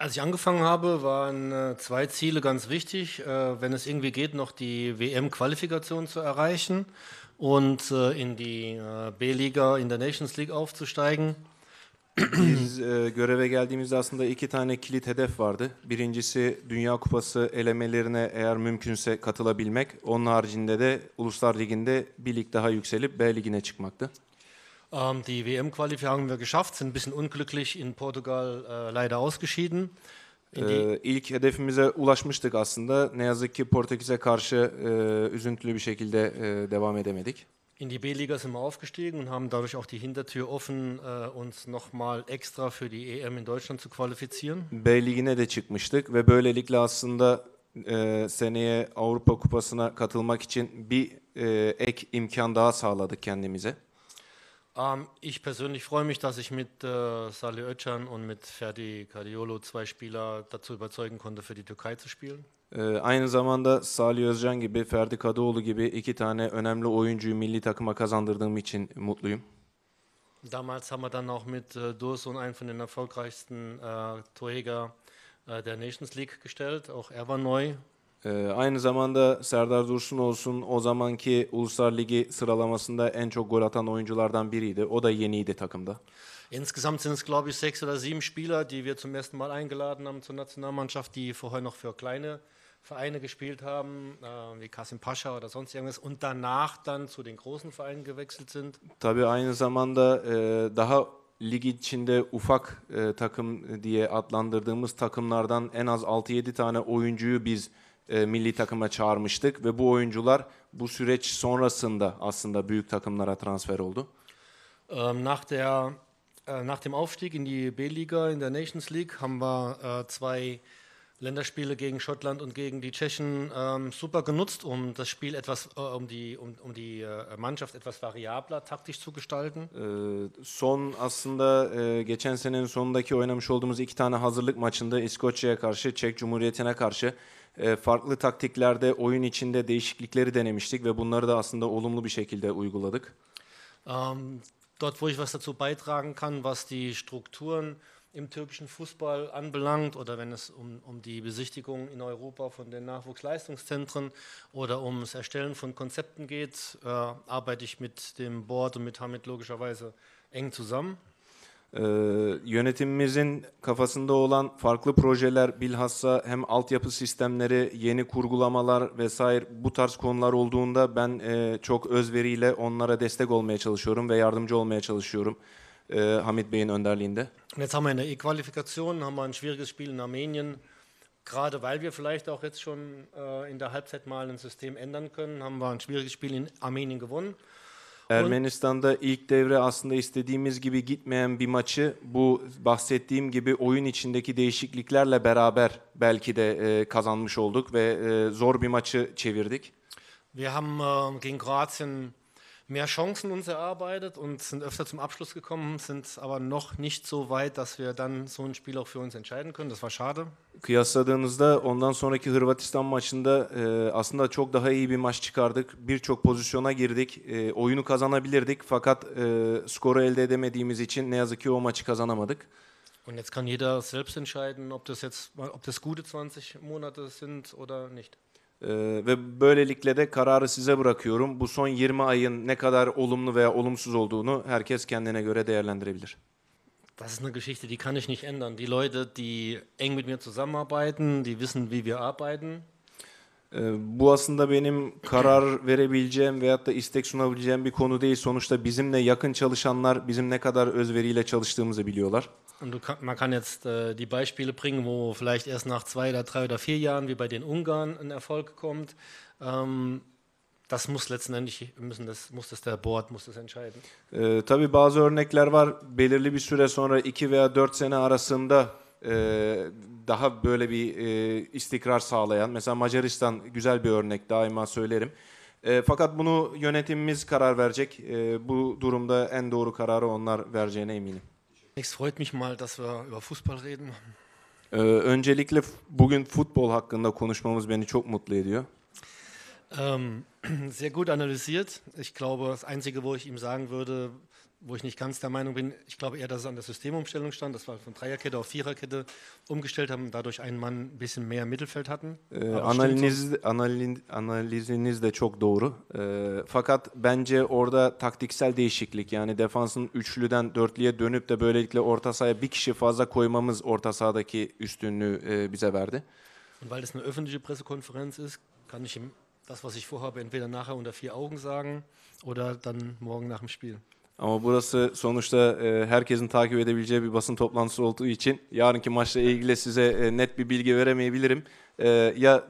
Als ich angefangen habe, waren zwei Ziele ganz wichtig. Wenn es irgendwie geht, noch die WM-Qualifikation zu erreichen und in die B-Liga, in der Nations League aufzusteigen. Biz göreve geldiğimizde aslında iki tane kilit hedef vardı. Birincisi Dünya Kupası elemelerine eğer mümkünse katılabilmek. Onun haricinde de Uluslar Ligi'nde bir lig daha yükselip B Ligi'ne çıkmaktı. Die WM-Qualifizierung haben wir geschafft, sind ein bisschen unglücklich in Portugal leider ausgeschieden. İlk hedefimize ulaşmıştık aslında. Ne yazık ki Portekiz'e karşı üzüntülü bir şekilde devam edemedik. In die B-Liga sind wir aufgestiegen und haben dadurch auch die Hintertür offen, uns nochmal extra für die EM in Deutschland zu qualifizieren. B-Ligine de çıkmıştık ve böylelikle aslında seneye Avrupa Kupası'na katılmak için bir ek imkan daha sağladık kendimize. Ich persönlich freue mich, dass ich mit Salih Özcan und mit Ferdi Kadıoğlu zwei Spieler dazu überzeugen konnte, für die Türkei zu spielen. Aynı zamanda Salih Özcan gibi, Ferdi Kadıoğlu gibi iki tane önemli oyuncuyu milli takıma kazandırdığım için mutluyum. Damals haben wir dann auch mit Dursun einen von den erfolgreichsten Torhüter der Nations League gestellt, auch er war neu. Aynı zamanda Serdar Dursun olsun, o zamanki Uluslar Ligi sıralamasında en çok gol atan oyunculardan biriydi. O da yeniydi takımda. Insgesamt sind es glaube ich 6 oder 7 Spieler, die wir zum ersten Mal eingeladen haben zur Nationalmannschaft, die vorher noch für kleine Vereine gespielt haben, wie Kasimpasa oder sonst irgendwas und danach dann zu den großen Vereinen gewechselt sind. Tabii aynı zamanda daha lig içinde ufak takım diye adlandırdığımız takımlardan en az 6-7 tane oyuncuyu biz milli takıma çağırmıştık ve bu oyuncular bu süreç sonrasında aslında büyük takımlara transfer oldu. Nach dem Aufstieg in die B-Liga in der Nations League haben wir zwei Länderspiele gegen Schottland und gegen die Tschechen super genutzt, um das Spiel etwas um die Mannschaft etwas variabler taktisch zu gestalten. Son aslında geçen senenin sonundaki oynamış olduğumuz iki tane hazırlık maçında İskoçya'ya karşı, Çek Cumhuriyeti'ne karşı farklı taktiklerde oyun içinde değişiklikleri denemiştik ve bunları da aslında olumlu bir şekilde uyguladık. Dort wo ich was dazu beitragen kann, was die Strukturen im türkischen Fußball anbelangt oder wenn es um die Besichtigung in Europa von den Nachwuchsleistungszentren oder ums Erstellen von Konzepten geht, arbeite ich mit dem Board und mit Hamit logischerweise eng zusammen. Yönetimimizin kafasında olan farklı projeler bilhassa hem altyapı sistemleri, yeni kurgulamalar vesaire bu tarz konular olduğunda ben çok özveriyle onlara destek olmaya çalışıyorum ve yardımcı olmaya çalışıyorum. Hamit Bey'in önderliğinde. Jetzt haben wir in der E-Qualifikation haben wir ein schwieriges Spiel in Armenien. Gerade weil wir vielleicht auch jetzt schon in der Halbzeit mal ein System ändern können, haben wir ein schwieriges Spiel in Armenien gewonnen. Ermenistan'da ilk devre aslında istediğimiz gibi gitmeyen bir maçı bu bahsettiğim gibi oyun içindeki değişikliklerle beraber belki de kazanmış olduk ve zor bir maçı çevirdik. Wir haben gegen Kroatien mehr Chancen uns erarbeitet und sind öfter zum Abschluss gekommen, sind aber noch nicht so weit, dass wir dann so ein Spiel auch für uns entscheiden können. Das war schade. Kıyasladığınızda ondan sonraki Hırvatistan maçında aslında çok daha iyi bir maç çıkardık. Birçok pozisyona girdik. Oyunu kazanabilirdik fakat skoru elde edemediğimiz için ne yazık ki o maçı kazanamadık. Und jetzt kann jeder selbst entscheiden, ob das gute 20 Monate sind oder nicht. Ve böylelikle de kararı size bırakıyorum. Bu son 20 ayın ne kadar olumlu veya olumsuz olduğunu herkes kendine göre değerlendirebilir. Das ist eine Geschichte, die kann ich nicht ändern. Die Leute, die eng mit mir zusammenarbeiten, die wissen, wie wir arbeiten. Bu aslında benim karar verebileceğim veyahut da istek sunabileceğim bir konu değil. Sonuçta bizimle yakın çalışanlar bizim ne kadar özveriyle çalıştığımızı biliyorlar. Man kann jetzt die Beispiele bringen, wo vielleicht erst nach 2 oder 3 oder 4 Jahren, wie bei den Ungarn, ein Erfolg kommt. Das muss letztendlich muss das der Board muss das entscheiden. Tabii bazı örnekler var. Belirli bir süre sonra 2 veya 4 sene arasında daha böyle bir istikrar sağlayan. Mesela Macaristan güzel bir örnek daima söylerim. Fakat bunu yönetimimiz karar verecek. Bu durumda en doğru kararı onlar vereceğine eminim. Es freut mich mal, dass wir über Fußball reden. Öncelikle bugün futbol hakkında konuşmamız beni çok mutlu ediyor. Sehr gut analysiert. Ich glaube, das Einzige, wo ich ihm sagen würde, wo ich nicht ganz der Meinung bin, ich glaube eher, dass es an der Systemumstellung stand, dass wir von Dreierkette auf Viererkette umgestellt haben, dadurch einen Mann ein bisschen mehr im Mittelfeld hatten. Analiziniz de çok doğru. Fakat bence orada taktiksel değişiklik, yani defansın üçlüden dörtlüye dönüp de böylelikle orta sahaya bir kişi fazla koymamız orta sahadaki üstünlüğü bize verdi. Und weil es eine öffentliche Pressekonferenz ist, kann ich ihm das, was ich vorhabe, entweder nachher unter vier Augen sagen oder dann morgen nach dem Spiel. Ama burası sonuçta herkesin takip edebileceği bir basın toplantısı olduğu için yarınki maçla ilgili size net bir bilgi veremeyebilirim. Ya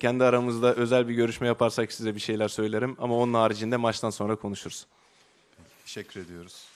kendi aramızda özel bir görüşme yaparsak size bir şeyler söylerim ama onun haricinde maçtan sonra konuşuruz. Teşekkür ediyoruz.